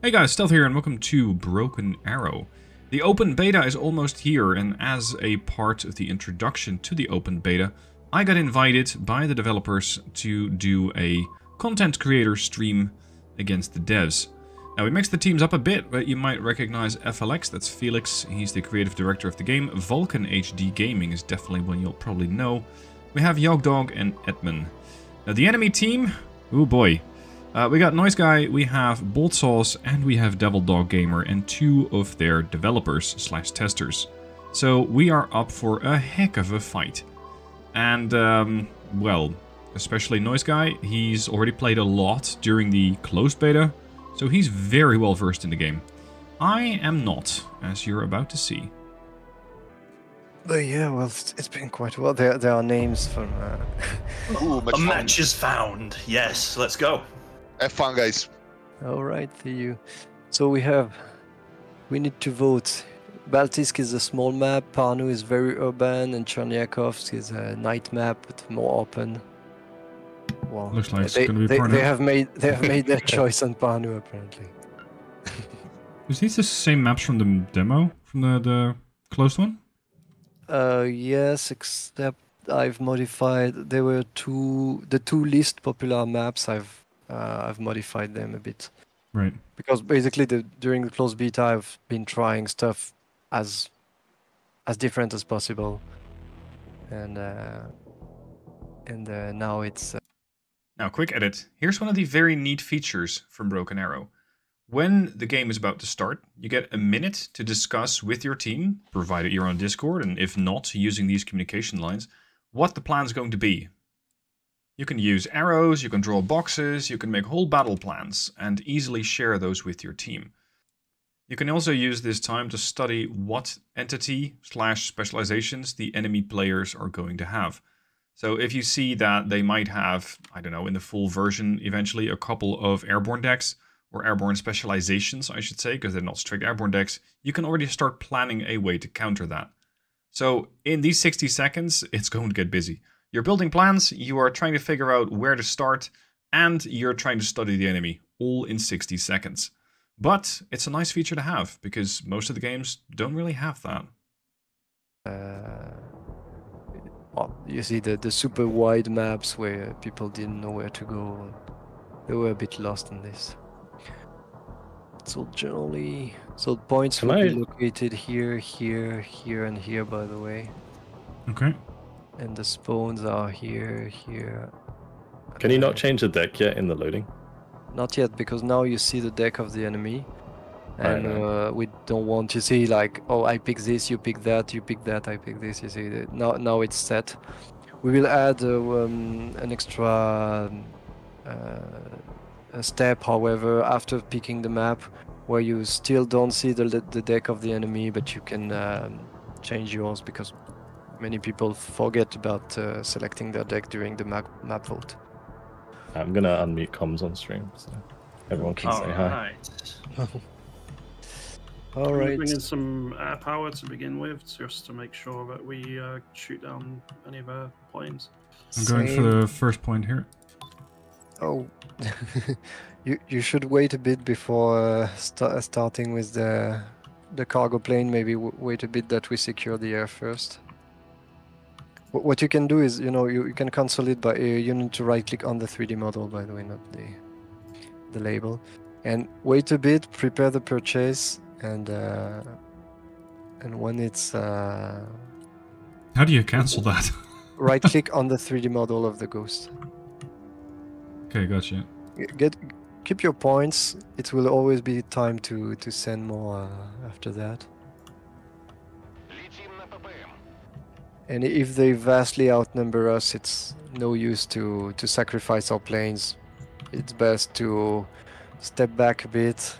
Hey guys, Stealth here and welcome to Broken Arrow. The open beta is almost here, and as a part of the introduction to the open beta, I got invited by the developers to do a content creator stream against the devs. Now we mixed the teams up a bit, but you might recognize FLX, that's Felix, he's the creative director of the game. Vulcan HD Gaming is definitely one you'll probably know. We have Yogdog and Edman. Now the enemy team, oh boy. We got Noise Guy, we have Bolt Sauce, and we have Devil Dog Gamer, and two of their developers slash testers. So we are up for a heck of a fight. And, well, especially Noise Guy, he's already played a lot during the closed beta, so he's very well versed in the game. I am not, as you're about to see. Yeah, well, it's been quite a while. There are names from... Ooh, a match is found. Yes, let's go. Have fun, guys. All right, see you. So we need to vote. Baltisk is a small map, Pärnu is very urban, and Chernyakhovsk is a night map but more open. Well, looks like it's gonna be Pärnu. They have made their choice on Pärnu apparently. Is these the same maps from the demo, from the closed one? Yes, except I've modified. There were the two least popular maps. I've modified them a bit, right? Because basically, during the closed beta, I've been trying stuff as different as possible, and now it's now quick edit. Here's one of the very neat features from Broken Arrow. When the game is about to start, you get a minute to discuss with your team, provided you're on Discord, and if not, using these communication lines, what the plan's going to be. You can use arrows, you can draw boxes, you can make whole battle plans and easily share those with your team. You can also use this time to study what entity slash specializations the enemy players are going to have. So if you see that they might have, I don't know, in the full version eventually a couple of airborne decks or airborne specializations, I should say, because they're not strict airborne decks, you can already start planning a way to counter that. So in these 60 seconds, it's going to get busy. You're building plans, you are trying to figure out where to start, and you're trying to study the enemy, all in 60 seconds. But it's a nice feature to have, because most of the games don't really have that. Well, you see the super wide maps where people didn't know where to go. They were a bit lost in this. So generally, so points will be located here, here, here, and here, by the way. Okay. And the spawns are here, here. Can you not change the deck yet in the loading? Not yet, because now you see the deck of the enemy. And we don't want to see like, oh, I pick this, you pick that, I pick this, you see. Now it's set. We will add an extra step, however, after picking the map, where you still don't see the deck of the enemy, but you can change yours, because many people forget about selecting their deck during the map vote. I'm gonna unmute comms on stream, so everyone can say hi. All right. Bring in some air power to begin with, just to make sure that we shoot down any of our planes. I'm going for the first point here. Oh, you should wait a bit before starting with the cargo plane. Maybe wait a bit that we secure the air first. What you can do is, you know, you can cancel it by you need to right-click on the 3D model, by the way, not the label, and wait a bit, prepare the purchase, and when it's how do you cancel that? Right-click on the 3D model of the ghost. Okay, gotcha. Keep your points. It will always be time to send more after that. And if they vastly outnumber us, it's no use to sacrifice our planes. It's best to step back a bit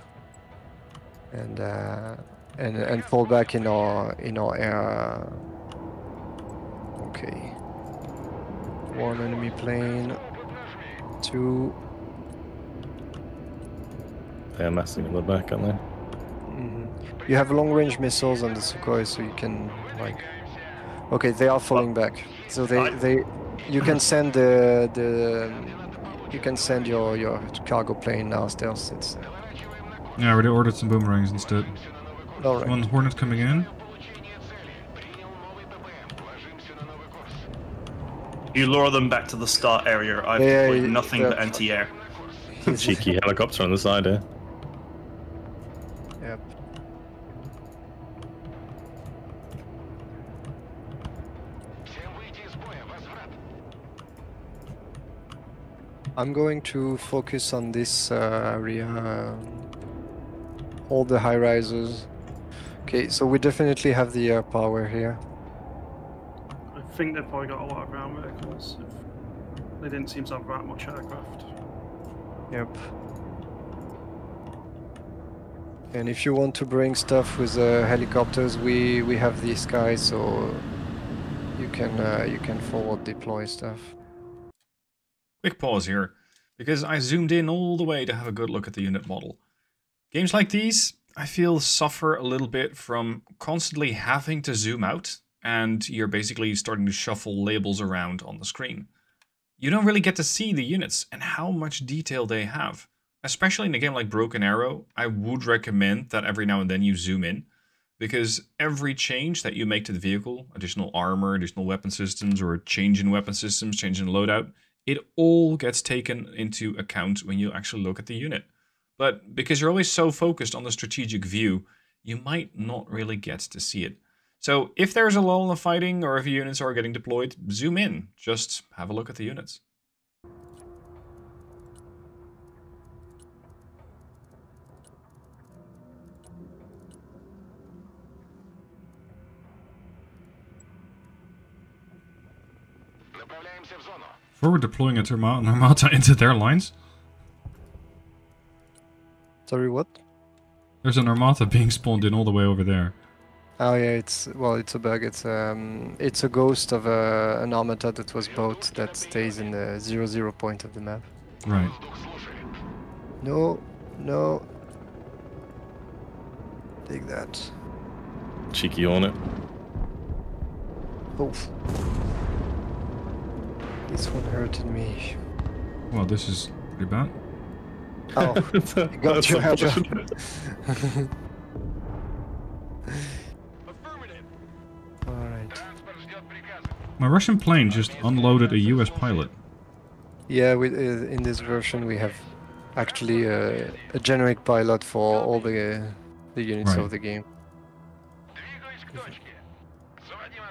and fall back in our air. Okay. One enemy plane. Two. They are massing in the back, aren't they? Mm-hmm. You have long-range missiles on the Sukhoi, so you can like. Okay, they are falling back. So you can send your cargo plane now, Stealth. It's Yeah, I already ordered some boomerangs instead. All right. One Hornet coming in. You lure them back to the start area. I've deployed nothing but anti-air. Cheeky helicopter on the side here. Yep. I'm going to focus on this area, all the high-rises. Okay, so we definitely have the air power here. I think they've probably got a lot of ground vehicles. They didn't seem to have that much aircraft. Yep. And if you want to bring stuff with helicopters, we have these guys, so you can forward deploy stuff. Quick pause here, because I zoomed in all the way to have a good look at the unit model. Games like these, I feel, suffer a little bit from constantly having to zoom out, and you're basically starting to shuffle labels around on the screen. You don't really get to see the units and how much detail they have. Especially in a game like Broken Arrow, I would recommend that every now and then you zoom in, because every change that you make to the vehicle, additional armor, additional weapon systems, or change in weapon systems, change in loadout, it all gets taken into account when you actually look at the unit. But because you're always so focused on the strategic view, you might not really get to see it. So if there's a lull in the fighting or if units are getting deployed, zoom in. Just have a look at the units. Forward deploying a Armata into their lines? Sorry, what? There's an Armata being spawned in all the way over there. Oh yeah, it's, well, it's a bug. It's a ghost of an Armata that was bought that stays in the 0-0 point of the map. Right. No, no. Take that. Cheeky on it. Oh. This one hurted me. Well, this is pretty bad. Oh, got your head up. Alright. My Russian plane just unloaded a US pilot. Yeah, in this version we have actually a generic pilot for all the units of the game.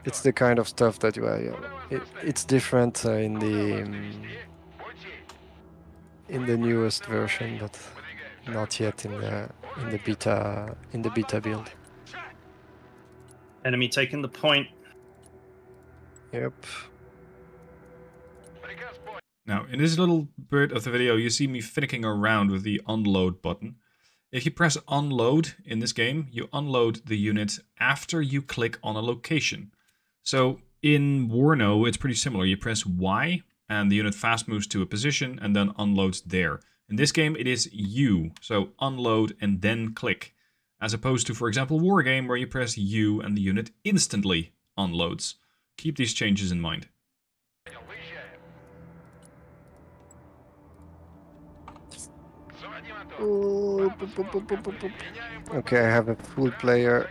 It's the kind of stuff that you are... It's different in the newest version, but not yet in the beta build. Enemy taking the point. Yep. Now, in this little bit of the video, you see me fiddling around with the unload button. If you press unload in this game, you unload the unit after you click on a location. So in Warno, it's pretty similar. You press Y and the unit fast moves to a position and then unloads there. In this game, it is U, so unload and then click. As opposed to, for example, Wargame, where you press U and the unit instantly unloads. Keep these changes in mind. Ooh, boop, boop, boop, boop, boop, boop. Okay, I have a full player.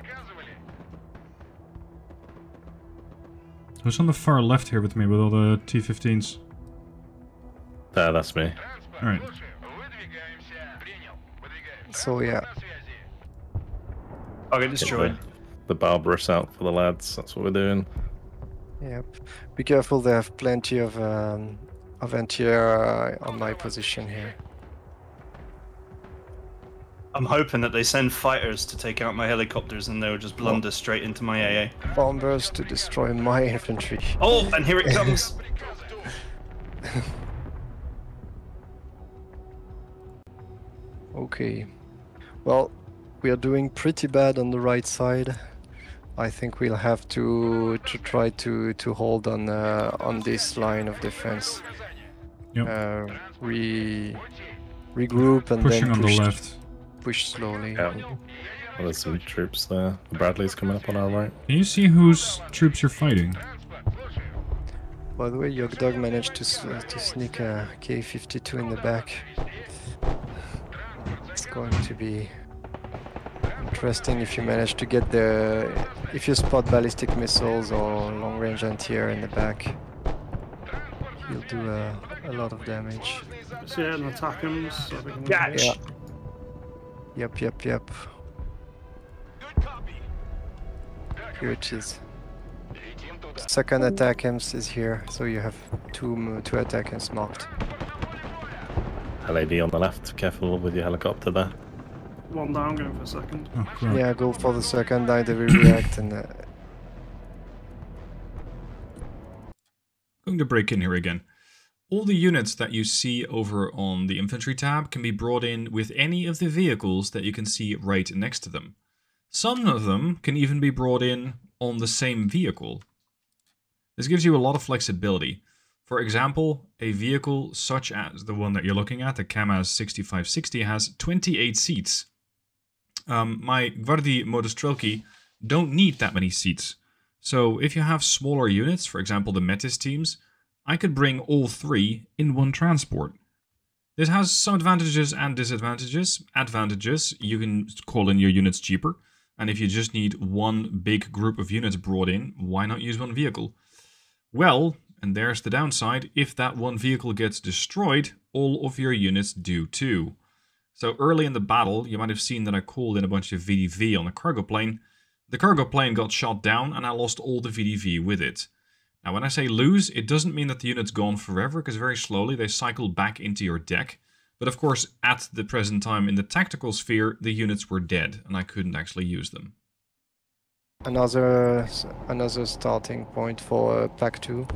Who's on the far left here with me with all the T-15s? Ah, that's me. Alright. So, yeah. I'll get destroyed. The Barbarous out for the lads, that's what we're doing. Yep. Be careful, they have plenty of anti-air on my position here. I'm hoping that they send fighters to take out my helicopters and they'll just blunder straight into my AA. Bombers to destroy my infantry. Oh, and here it comes! Okay. Well, we are doing pretty bad on the right side. I think we'll have to try to hold on this line of defense. Yep. Regroup and pushing then push on the left. Push slowly. Yeah. Well, there's some troops there. Bradley's coming up on our right. Can you see whose troops you're fighting? By the way, Yogdog managed to sneak a K52 in the back. It's going to be interesting if you manage to get the... if you spot ballistic missiles or long-range anti-air in the back. You'll do a lot of damage. So yeah, and attack him. So gotcha. Yeah. Yep. Here it is. Second ATACMS is here, so you have two ATACMS marked. LAV on the left, careful with your helicopter there. One down, going for a second. Oh, yeah, go for the second, either we react and... Going to break in here again. All the units that you see over on the infantry tab can be brought in with any of the vehicles that you can see right next to them. Some of them can even be brought in on the same vehicle. This gives you a lot of flexibility. For example, a vehicle such as the one that you're looking at, the Kamaz 6560, has 28 seats. My Gvardi Motostrelki don't need that many seats. So if you have smaller units, for example the Metis teams, I could bring all three in one transport. This has some advantages and disadvantages. Advantages, you can call in your units cheaper, and if you just need one big group of units brought in, why not use one vehicle? Well, and there's the downside, if that one vehicle gets destroyed, all of your units do too. So early in the battle, you might have seen that I called in a bunch of VDV on a cargo plane. The cargo plane got shot down and I lost all the VDV with it. Now when I say lose, it doesn't mean that the unit's gone forever, because very slowly they cycle back into your deck. But of course, at the present time in the tactical sphere, the units were dead and I couldn't actually use them. Another starting point for Pack 2.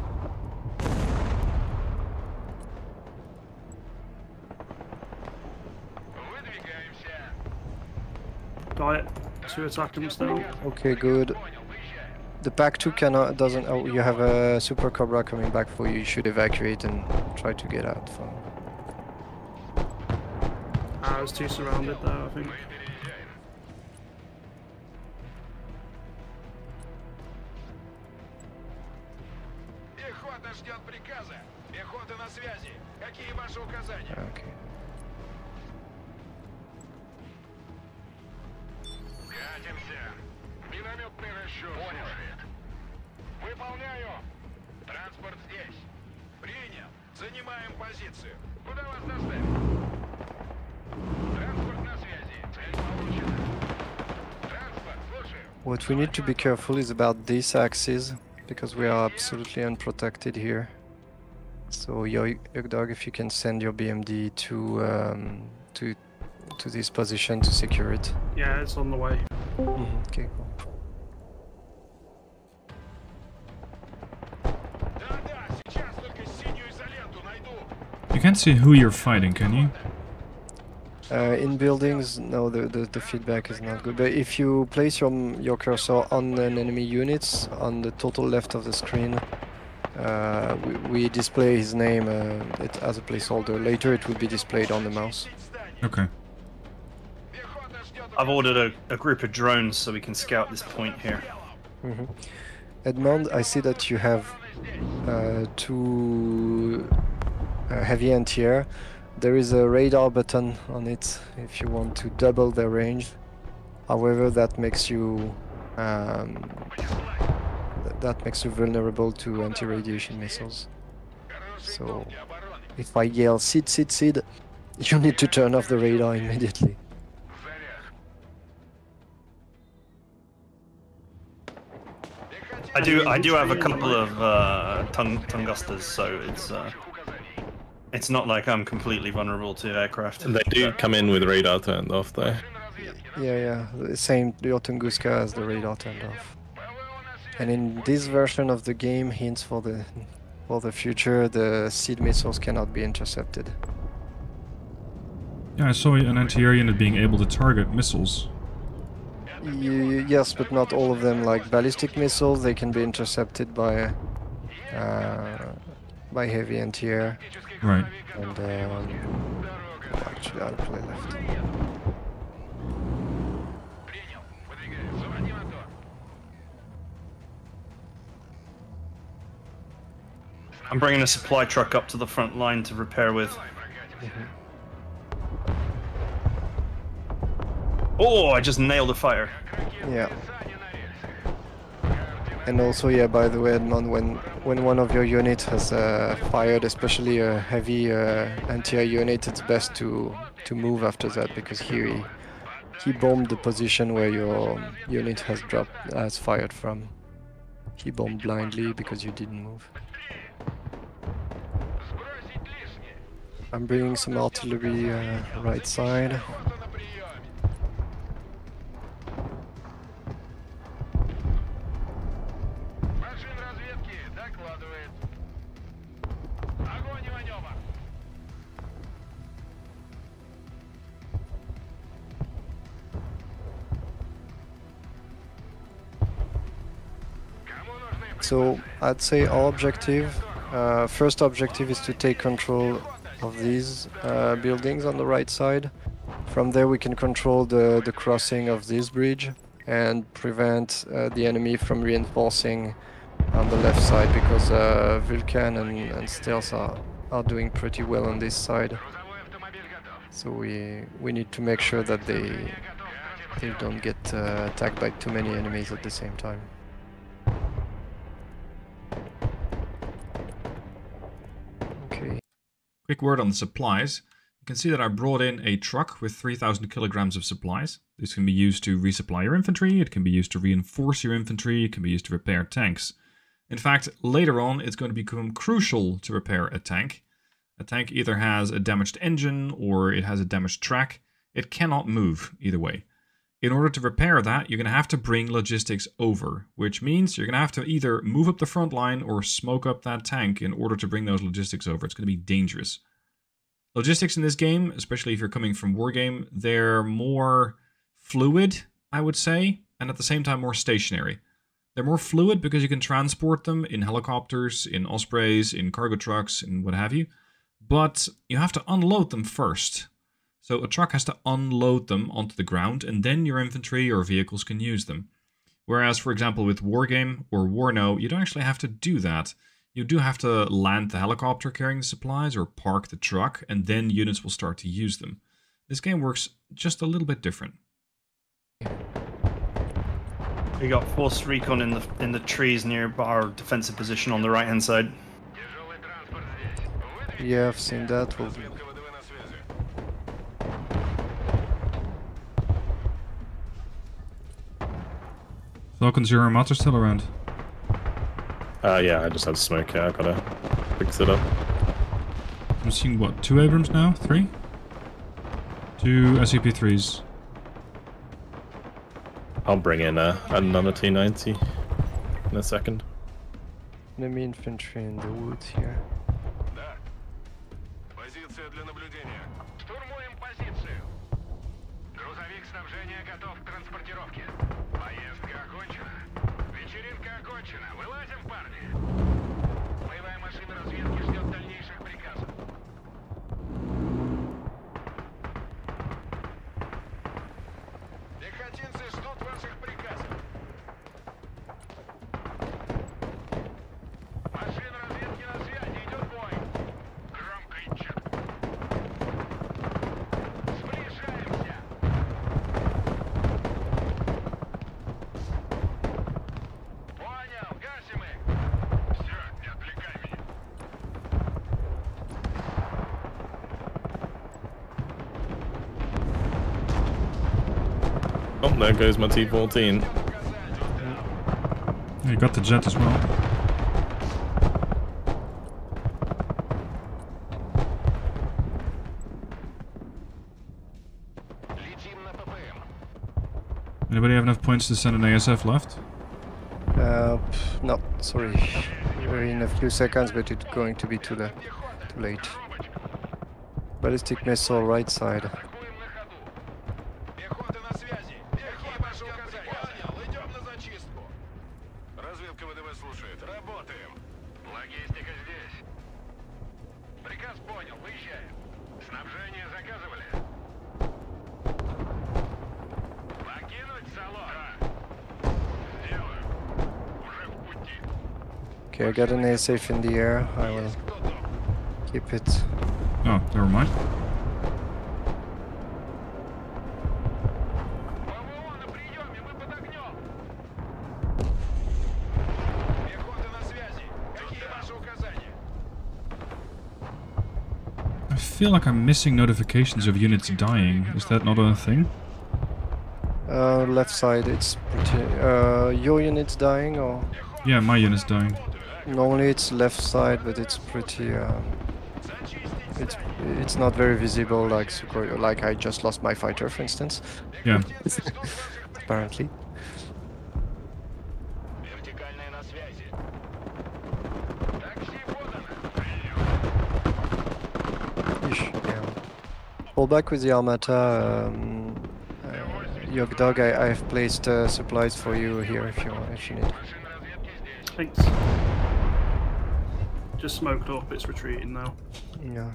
Got it. Two ATACMS now. Okay, good. The Pack 2 cannot, doesn't, oh, you have a Super Cobra coming back for you. You should evacuate and try to get out from. I was too surrounded there, I think. Okay. What we need to be careful is about these axes, because we are absolutely unprotected here. So Yogdog, if you can send your BMD to this position to secure it. Yeah, it's on the way. Mm-hmm. Okay, cool. You can't see who you're fighting, can you? In buildings, no, the feedback is not good. But if you place your cursor on an enemy unit, on the total left of the screen, we display his name as a placeholder. Later it will be displayed on the mouse. Okay. I've ordered a group of drones so we can scout this point here. Mm-hmm. Edmond, I see that you have two heavy anti-air. There is a radar button on it if you want to double their range. However, that makes you vulnerable to anti-radiation missiles. So if I yell "Seed, seed, seed," you need to turn off the radar immediately. I do have a couple of Tungustas, so it's not like I'm completely vulnerable to aircraft. And they do come in with radar turned off, though. Yeah. Same. Your Tunguska has the radar turned off. And in this version of the game, hints for the future, the seed missiles cannot be intercepted. Yeah, I saw an anti-air unit being able to target missiles. Yes, but not all of them. Like ballistic missiles, they can be intercepted by heavy anti-air. Right. And actually, I'll play left. I'm bringing a supply truck up to the front line to repair with. Mm-hmm. Oh, I just nailed a fire. Yeah. And also, yeah, by the way, Edmond, when one of your units has fired, especially a heavy anti-air unit, it's best to move after that, because he bombed the position where your unit has fired from. He bombed blindly because you didn't move. I'm bringing some artillery right side. So I'd say our objective, first objective, is to take control of these buildings on the right side. From there we can control the crossing of this bridge and prevent the enemy from reinforcing on the left side, because Vulcan and Stealth are doing pretty well on this side. So we need to make sure that they don't get attacked by too many enemies at the same time. Quick word on the supplies. You can see that I brought in a truck with 3,000 kilograms of supplies. This can be used to resupply your infantry, it can be used to reinforce your infantry, it can be used to repair tanks. In fact, later on it's going to become crucial to repair a tank. A tank either has a damaged engine or it has a damaged track. It cannot move either way. In order to repair that, you're going to have to bring logistics over, which means you're going to have to either move up the front line or smoke up that tank in order to bring those logistics over. It's going to be dangerous. Logistics in this game, especially if you're coming from Wargame, they're more fluid, I would say, and at the same time more stationary. They're more fluid because you can transport them in helicopters, in Ospreys, in cargo trucks, and what have you, but you have to unload them first. So a truck has to unload them onto the ground, and then your infantry or vehicles can use them. Whereas, for example, with Wargame or Warno, you don't actually have to do that. You do have to land the helicopter carrying the supplies or park the truck, and then units will start to use them. This game works just a little bit different. We got forced recon in the trees near our defensive position on the right-hand side. Yeah, I've seen that. Falcons, your Armata still around? Yeah, I just had smoke, yeah, I gotta fix it up. I'm seeing, what, 2 Abrams now? 3? 2 SEP3s. I'll bring in another T90 in a second. Enemy infantry in the woods here. There goes my T14. You got the jet as well. Anybody have enough points to send an ASF left? No, sorry. We're in a few seconds, but it's going to be too late. Ballistic missile right side. Okay, I got an ASAF in the air, I will keep it. Oh, never mind. feel like I'm missing notifications of units dying. Is that not a thing? Left side, it's pretty... your unit's dying or...? Yeah, my unit's dying. Normally it's left side, but it's pretty... it's not very visible like Sukhoi, like I just lost my fighter, for instance. Yeah. Apparently. Pull back with the Armata, Yogdog, I've placed supplies for you here if you need. Thanks. Just smoked up, it's retreating now. Yeah.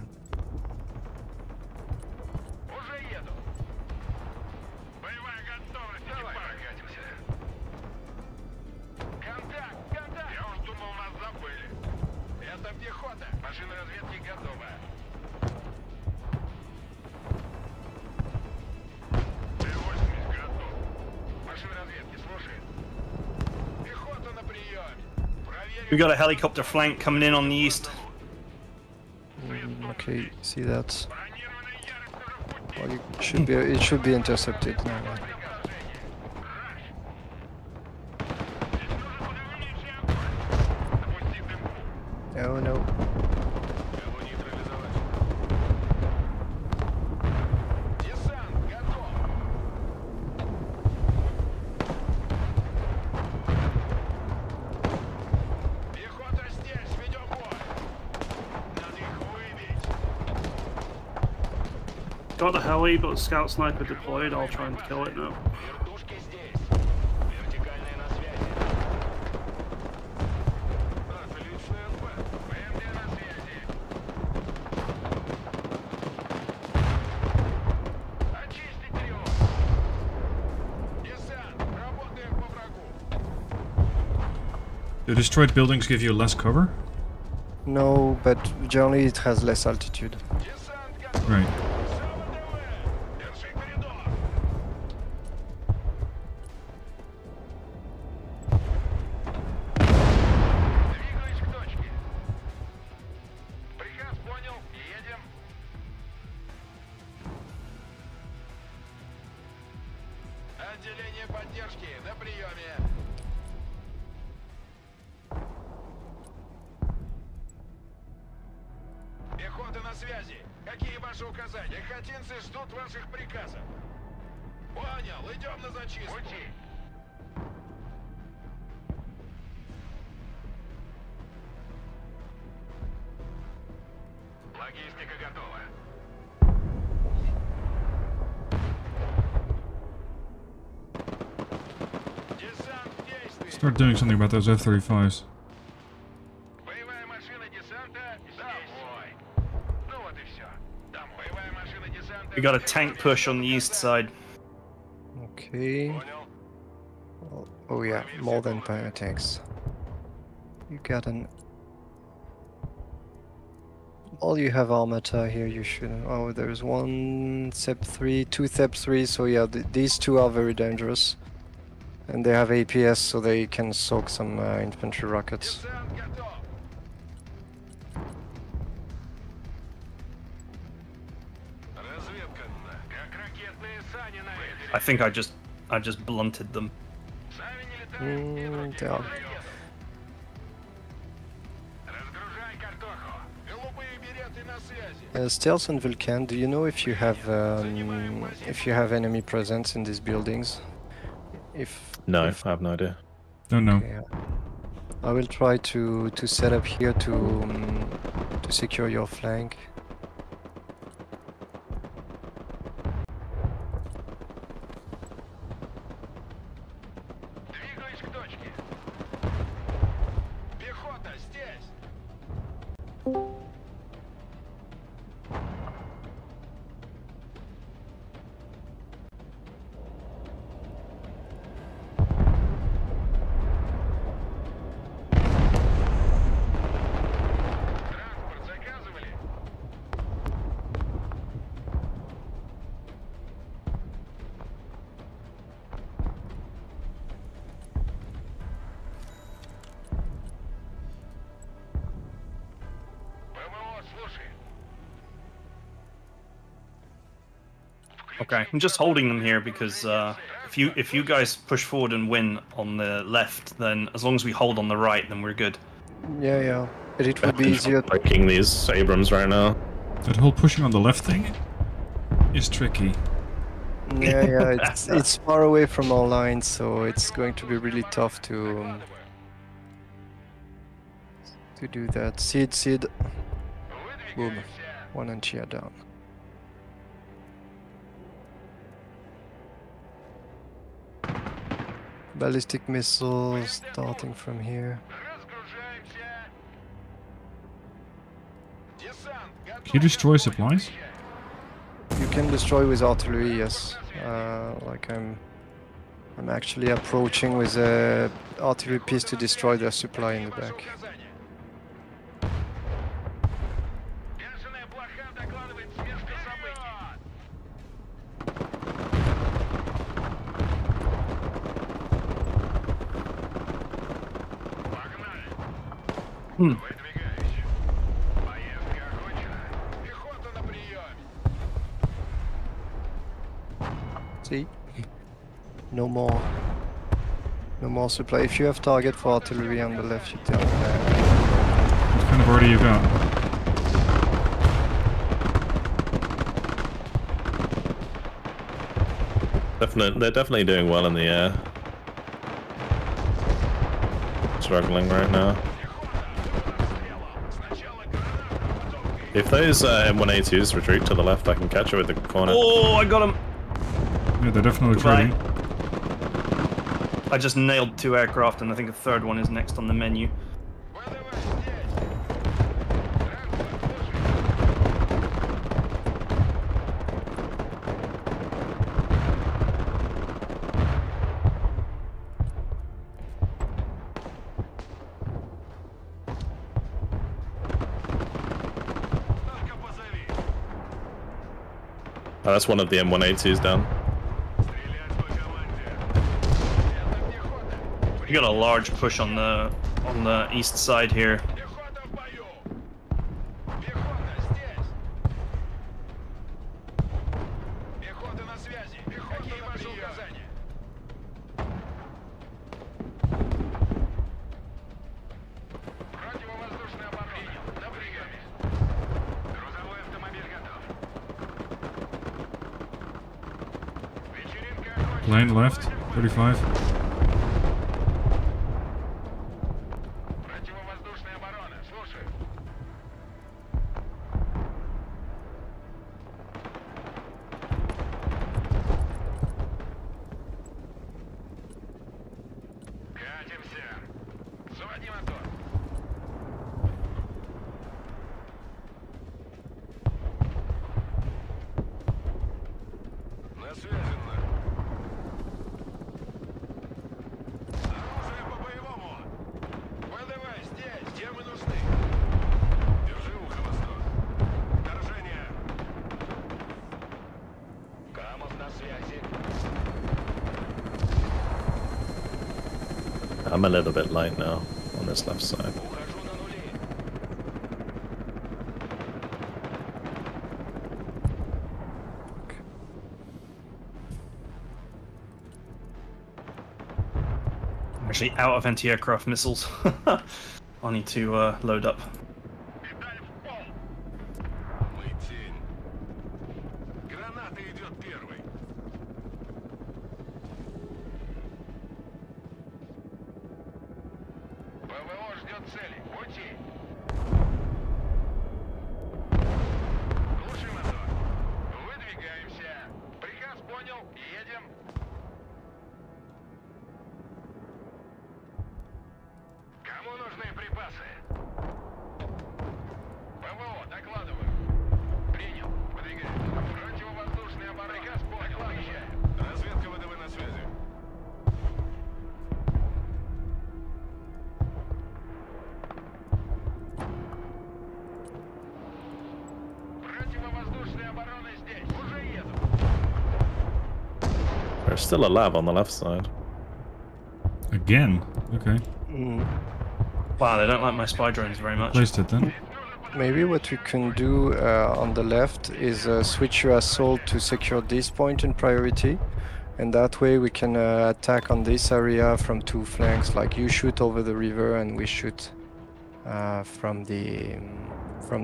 We've got a helicopter flank coming in on the east. Okay, see that. Well, you should be, it should be intercepted now. Oh no. Got the heli, but scout sniper deployed. I'll try and kill it now. Do destroyed buildings give you less cover? No, but generally it has less altitude. Right. Start doing something about those F-35s. We got a tank push on the east side. Okay. Oh yeah, more than tanks. You got an... All you have Armata here, you should... Oh, there's one SEP3, two SEP3, so yeah, these two are very dangerous. And they have APS, so they can soak some infantry rockets. I think I just blunted them. Yeah. Stealth and Vulcan, do you know if you have enemy presence in these buildings? No, I have no idea. Don't know. Okay. I will try to set up here to secure your flank. Okay, I'm just holding them here because if you guys push forward and win on the left, then as long as we hold on the right, then we're good. Yeah, yeah. But it would be easier. Liking these Abrams right now. That whole pushing on the left thing is tricky. Yeah, yeah. It's far away from our lines, so it's going to be really tough to do that. Seed, seed. Boom. One and cheer down. Ballistic missiles starting from here. Can you destroy supplies? You can destroy with artillery, yes. Like I'm actually approaching with a artillery piece to destroy their supply in the back. Hmm. See? No more supply. If you have target for artillery on the left, you tell me. What kind of order you got? Definitely, they're definitely doing well in the air. Struggling right now. If those M1A2s retreat to the left, I can catch it with the corner. Oh, I got him! Yeah, they're definitely retreating. I just nailed two aircraft, and I think a third one is next on the menu. Oh, that's one of the M180s down. We got a large push on the east side here. Plane left, 35. I'm a little bit light now on this left side. I'm actually out of anti-aircraft missiles. I need to load up. There's still a LAV on the left side. Again? Okay. Wow, they don't like my spy drones very much. Placed it then. maybe what we can do on the left is switch your assault to secure this point in priority, and that way we can attack on this area from two flanks. Like you shoot over the river and we shoot from the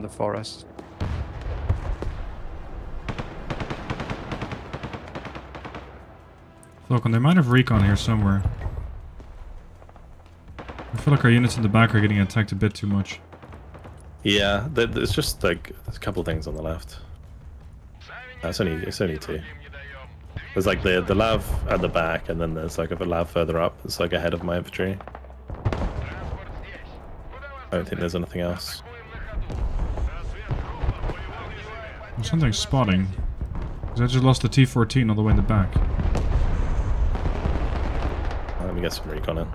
forest. Look, they might have recon here somewhere. I feel like our units in the back are getting attacked a bit too much. Yeah, there's just like a couple of things on the left. It's only two. There's like the LAV at the back, and then there's like a LAV further up. It's like ahead of my infantry. I don't think there's anything else. Something's spotting. Because I just lost the T14 all the way in the back. Let me get some recon in.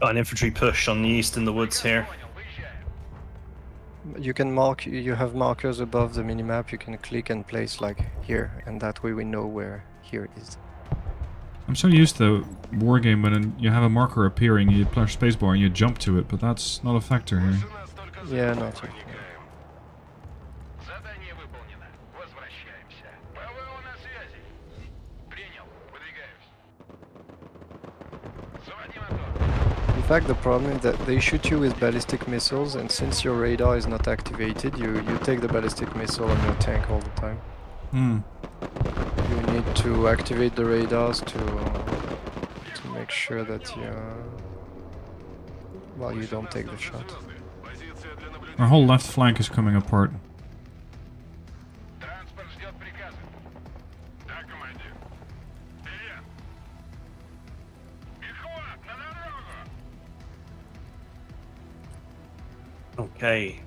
Got an infantry push on the east in the woods here. You can mark, you have markers above the minimap, you can click and place like here, and that way we know where here is. I'm so used to Wargame when you have a marker appearing, you push spacebar and you jump to it, but that's not a factor here. Yeah, not really. In fact, the problem is that they shoot you with ballistic missiles, and since your radar is not activated, you take the ballistic missile on your tank all the time. Mm. You need to activate the radars to make sure that you don't take the shot. Our whole left flank is coming apart. Okay.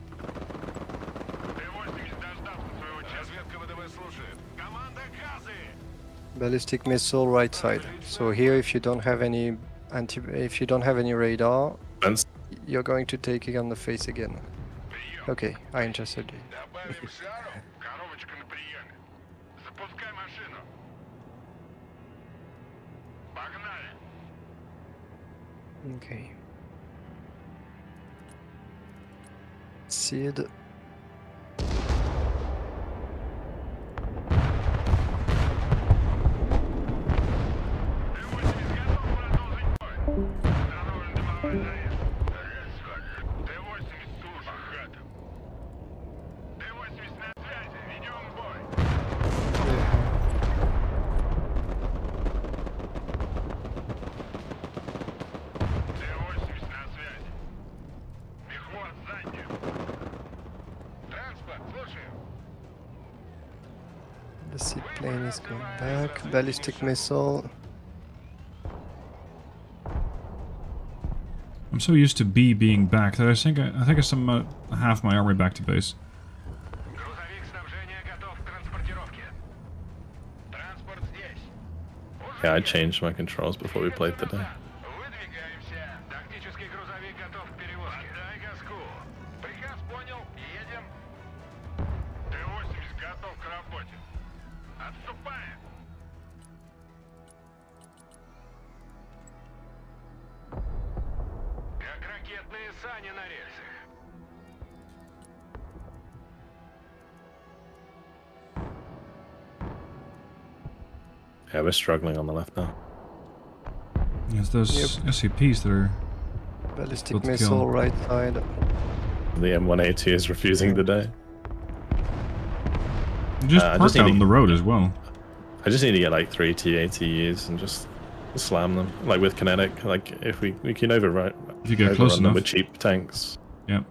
Ballistic missile right side. So here, if you don't have any radar, you're going to take it on the face again. Okay, I intercepted you. Okay. Seed. Ballistic missile. I'm so used to B being back that I think I sent half my army back to base. Yeah, I changed my controls before we played today. Yeah, we're struggling on the left now. Yes, those SEPs that are... Ballistic missile right side. The M180 is refusing today. Just parked out on the road as well. I just need to get like 3 T-80Us and just slam them. Like with kinetic, like if we can override... If you get close enough. With cheap tanks. Yep.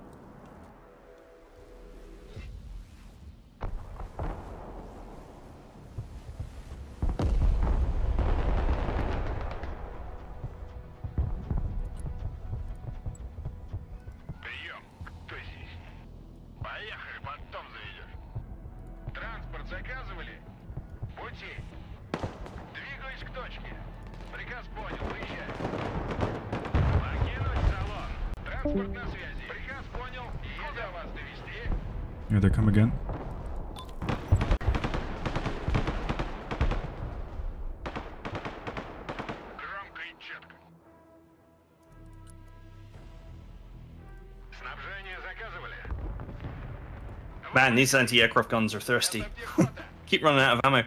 Here they come again. Man, these anti-aircraft guns are thirsty. Keep running out of ammo.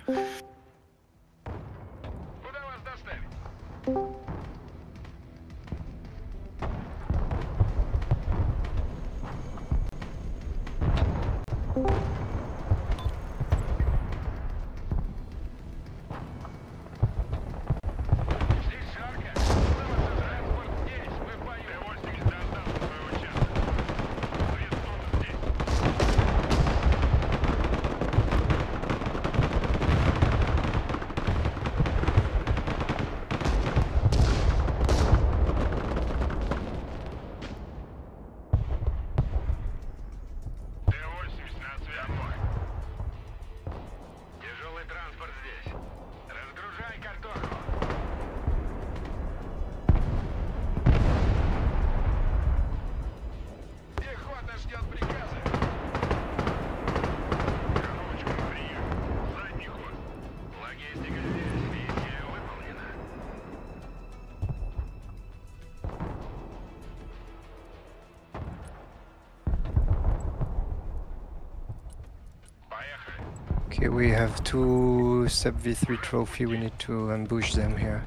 We have two SEP V3 trophy, we need to ambush them here.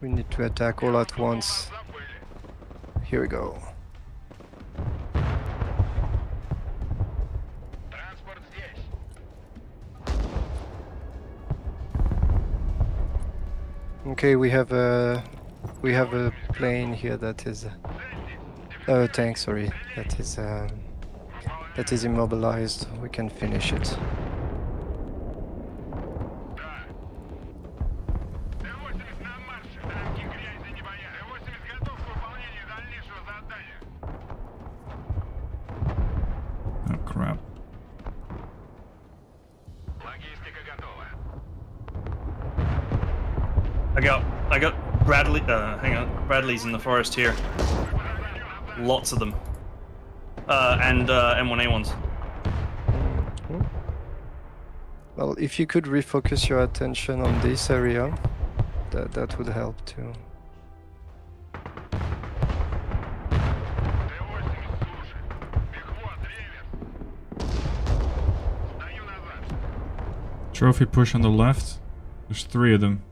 We need to attack all at once. Here we go. Okay, we have a plane here that is tank. Sorry, that is immobilized. We can finish it. I got Bradley, hang on, Bradley's in the forest here. Lots of them. And M1A1s. Well, if you could refocus your attention on this area, that would help too. Trophy push on the left. There's three of them.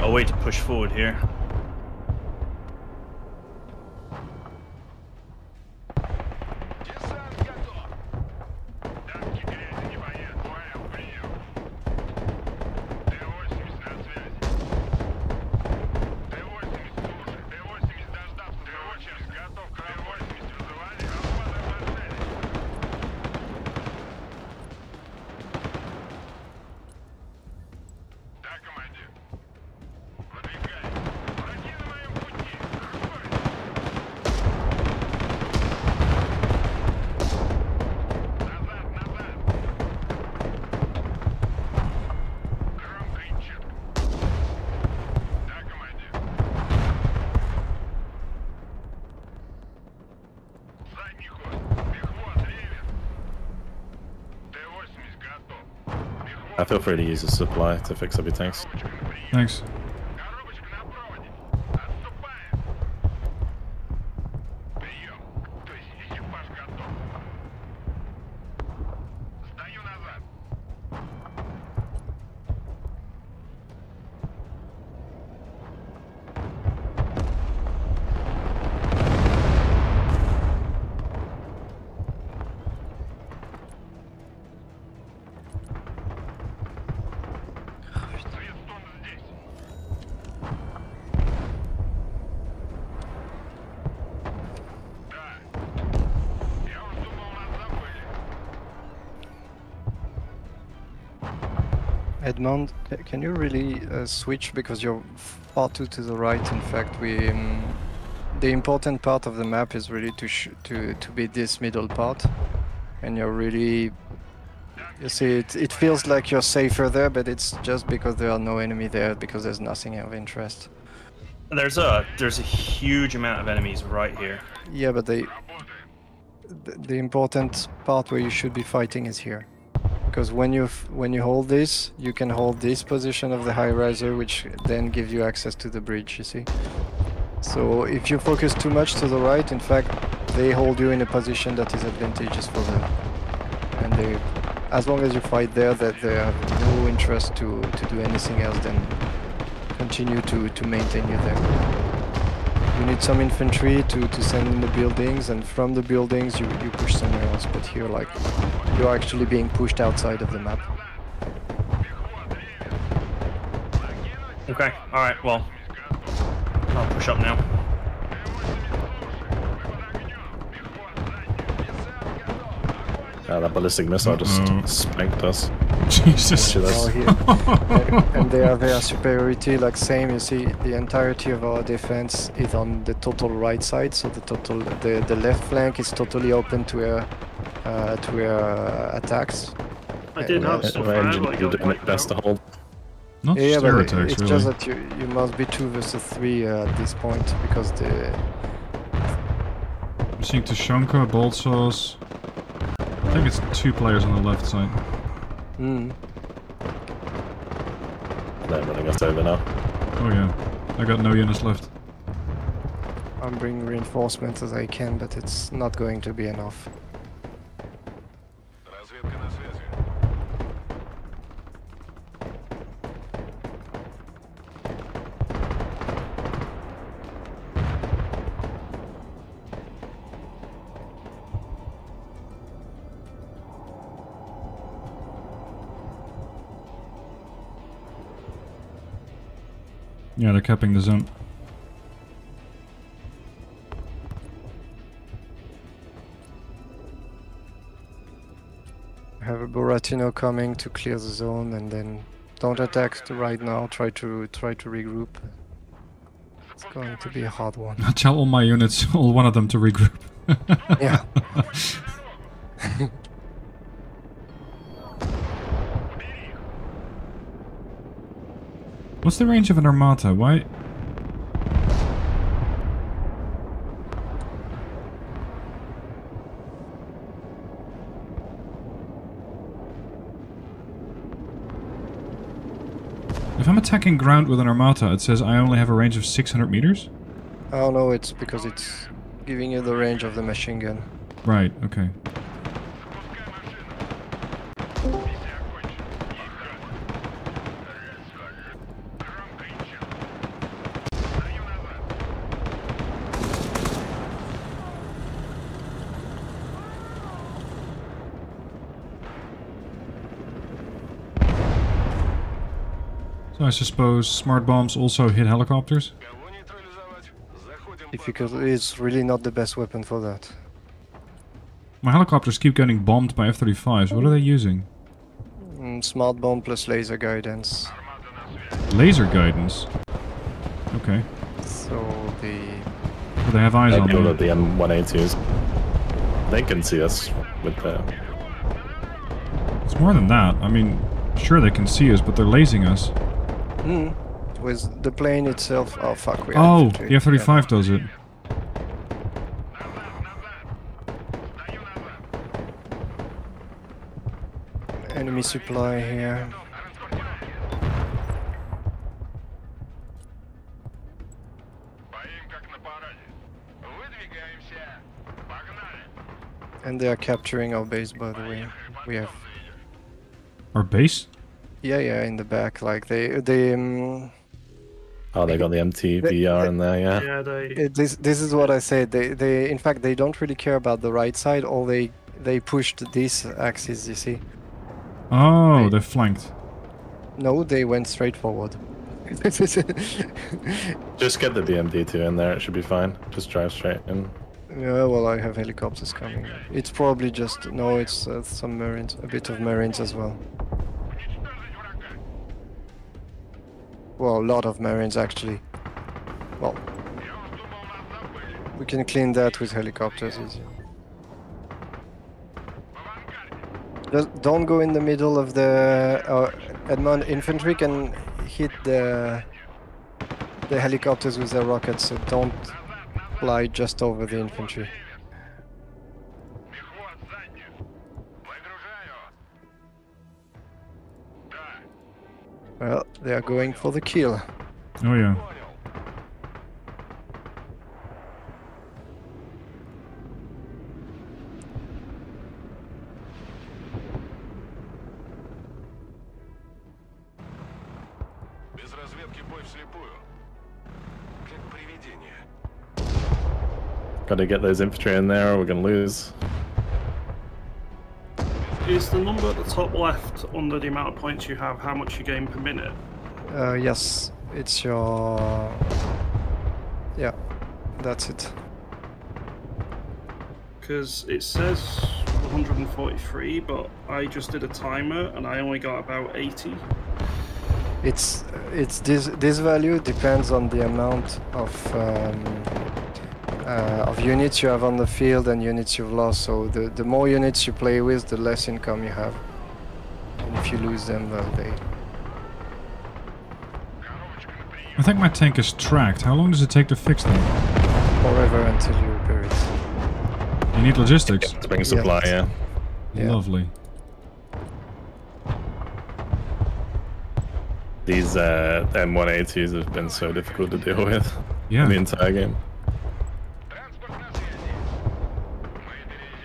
A way to push forward here. I feel free to use the supply to fix up your tanks. Thanks. Edmond, can you really switch, because you're far too to the right? In fact, we the important part of the map is really to be this middle part, and you're really, you see, it feels like you're safer there, but it's just because there are no enemy there, because there's nothing of interest. There's a huge amount of enemies right here. Yeah, but the important part where you should be fighting is here. Because when you hold this, you can hold this position of the high riser, which then gives you access to the bridge, you see. So if you focus too much to the right, in fact, they hold you in a position that is advantageous for them. And they, as long as you fight there, that they have no interest to do anything else than continue to maintain you there. You need some infantry to send in the buildings, and from the buildings you push somewhere else, but here, like, you're actually being pushed outside of the map. Okay, alright, well, I'll push up now. That ballistic missile just spanked us. Jesus. And their superiority, like, same, you see, the entirety of our defense is on the total right side, so the left flank is totally open to our attacks. I did not best to hold. Not yeah, but attacks, it's really just that you must be 2 versus 3 at this point, because the... I'm seeing Tashanka, Bolt Sauce. I think it's 2 players on the left side. Mm. They're running us over now. Oh yeah, I got no units left. I'm bringing reinforcements as I can, but it's not going to be enough. Yeah, they're capping the zone. I have a Boratino coming to clear the zone, and then don't attack right now. Try to regroup. It's going to be a hard one. I tell all my units, all one of them, to regroup. Yeah. What's the range of an Armata? Why? If I'm attacking ground with an Armata, it says I only have a range of 600 meters? Oh no, it's because it's giving you the range of the machine gun. Right, okay. I suppose smart bombs also hit helicopters? Because it's really not the best weapon for that. My helicopters keep getting bombed by F-35s. What are they using? Smart bomb plus laser guidance. Laser guidance? Okay. So they have eyes on them. The M1A2s. They can see us with the... It's more than that. I mean, sure they can see us, but they're lazing us. With the plane itself. Oh fuck, we have to, the F-35 does it. Enemy supply here. And they are capturing our base, by the way. We have our base. Yeah, yeah, in the back, like they. Oh, they got the MTBR in there, yeah. Yeah, they. This is what I said. They in fact, they don't really care about the right side, or they pushed this axis. You see. Oh, they flanked. No, they went straight forward. Just get the DMD2 in there, it should be fine. Just drive straight in. Yeah, well, I have helicopters coming. It's probably just... No, it's some Marines, a bit of Marines as well. Well, a lot of Marines, actually. Well... We can clean that with helicopters, easy. Just don't go in the middle of the... Edmund infantry can hit the helicopters with their rockets, so don't fly just over the infantry. Well, they are going for the kill. Oh yeah. Gotta get those infantry in there or we're gonna lose. Is the number at the top left under the amount of points you have how much you gain per minute? Yes, it's your... Yeah, that's it. Because it says 143, but I just did a timer and I only got about 80. It's this value depends on the amount of units you have on the field and units you've lost, so the more units you play with, the less income you have. And if you lose them, then they... I think my tank is tracked. How long does it take to fix them? Forever until you repair it. You need logistics? Yeah, to bring supply, yeah. Yeah. Lovely. These M180s have been so difficult to deal with. Yeah. The entire game.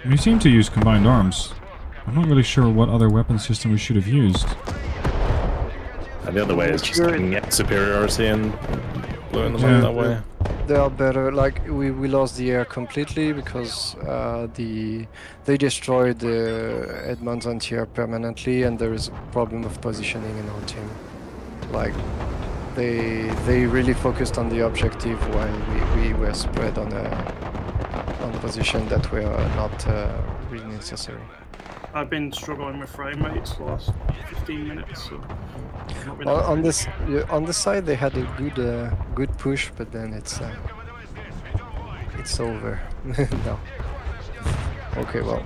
We seem to use combined arms. I'm not really sure what other weapon system we should have used. And the other way is just looking at superiority and blowing them up that way. They are better. Like we lost the air completely because they destroyed the Edmonds anti-air permanently, and there is a problem of positioning in our team. Like they really focused on the objective while we were spread on a. Position that were not really necessary. I've been struggling with frame rates the last 15 minutes. So on the side they had a good push, but then it's over. No. Okay, well.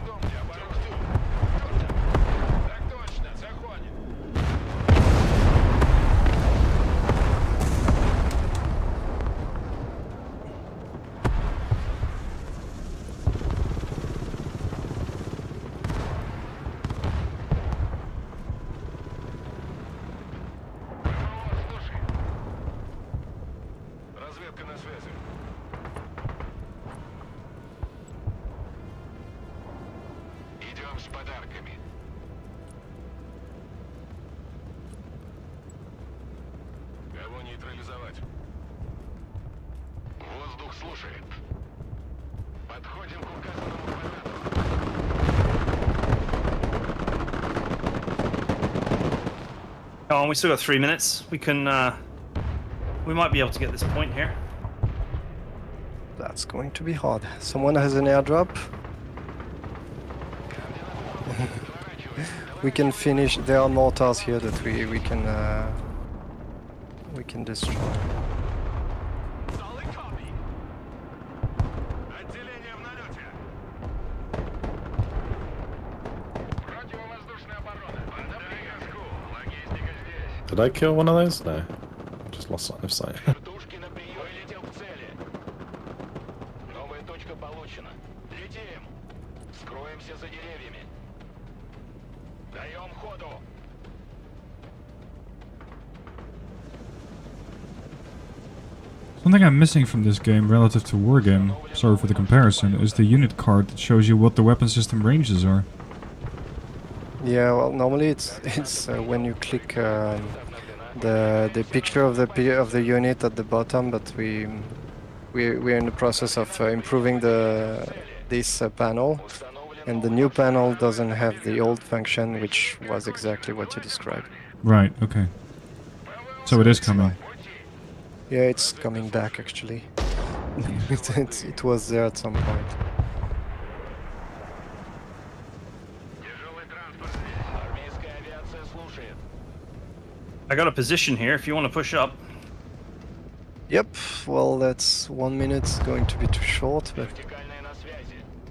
We still got 3 minutes. We can, we might be able to get this point here. That's going to be hard. Someone has an airdrop. We can finish. There are mortars here that we can destroy. Did I kill one of those? No. I just lost line of sight. It's One thing I'm missing from this game relative to Wargame, sorry for the comparison, is the unit card that shows you what the weapon system ranges are. Yeah, well, normally it's when you click the picture of the unit at the bottom, but we're in the process of improving this panel, and the new panel doesn't have the old function, which was exactly what you described. Right. Okay. So it is coming. Yeah, it's coming back actually. It was there at some point. I got a position here if you want to push up. Yep, well that's 1 minute's going to be too short, but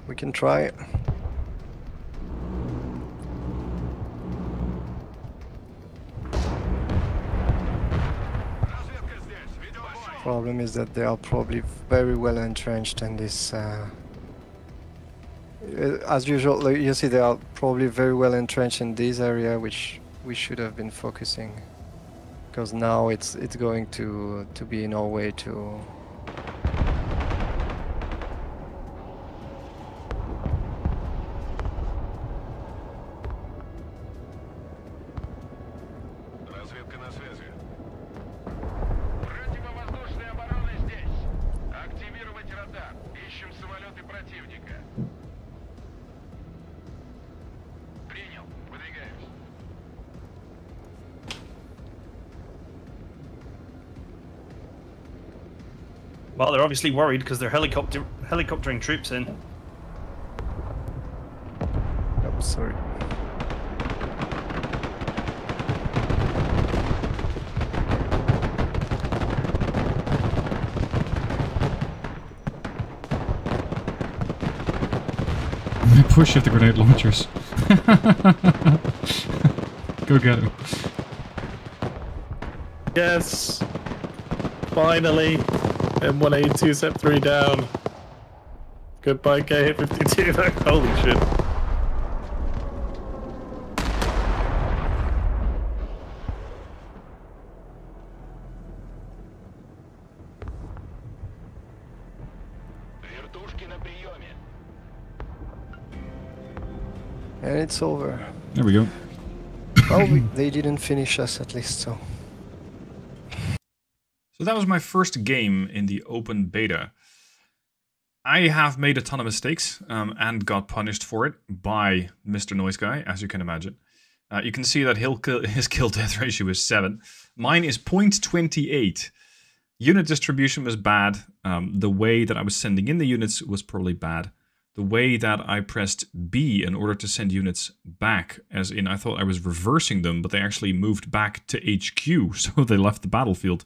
we can try it. Problem is that they are probably very well entrenched in this. As usual, like you see, they are probably very well entrenched in this area, which we should have been focusing. Because now it's going to be in our way to. Well, they're obviously worried because they're helicoptering troops in. Oh, sorry. Push at the grenade launchers. Go get him. Yes. Finally. M1A2 SEP3 down. Goodbye K52. Holy shit. And it's over. There we go. Well, they didn't finish us at least, so. So that was my first game in the open beta. I have made a ton of mistakes and got punished for it by Mr. Noise Guy, as you can imagine. You can see that his kill-death ratio is 7. Mine is 0.28. Unit distribution was bad. The way that I was sending in the units was probably bad. The way that I pressed B in order to send units back, as in I thought I was reversing them, but they actually moved back to HQ, so they left the battlefield.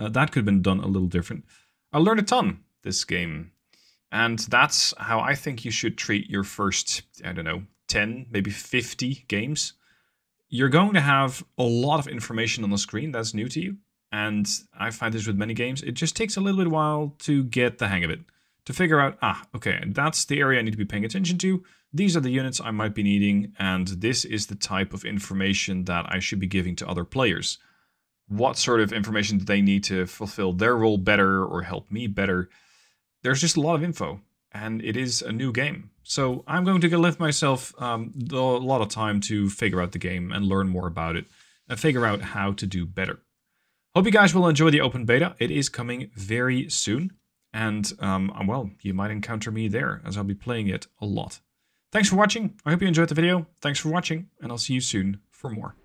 That could have been done a little different. I learned a ton this game. And that's how I think you should treat your first, I don't know, 10, maybe 50 games. You're going to have a lot of information on the screen that's new to you. And I find this with many games. It just takes a little bit while to get the hang of it. To figure out, okay, that's the area I need to be paying attention to. These are the units I might be needing. And this is the type of information that I should be giving to other players. What sort of information do they need to fulfill their role better or help me better? There's just a lot of info, and it is a new game. So I'm going to give myself a lot of time to figure out the game and learn more about it and figure out how to do better. Hope you guys will enjoy the open beta. It is coming very soon, and well, you might encounter me there as I'll be playing it a lot. Thanks for watching. I hope you enjoyed the video. Thanks for watching, and I'll see you soon for more.